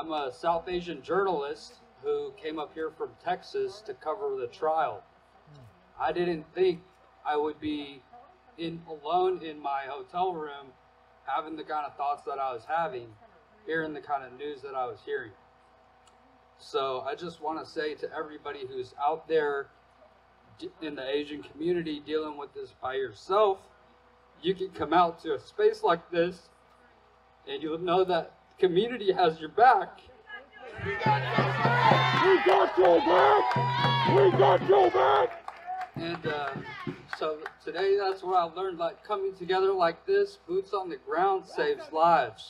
I'm a South Asian journalist who came up here from Texas to cover the trial. I didn't think I would be alone in my hotel room having the kind of thoughts that I was having, hearing the kind of news that I was hearing. So I just want to say to everybody who's out there in the Asian community dealing with this by yourself, you can come out to a space like this and you'll know that community has your back. We got your back! We got your back! And so today, that's what I learned, like coming together like this, boots on the ground saves lives.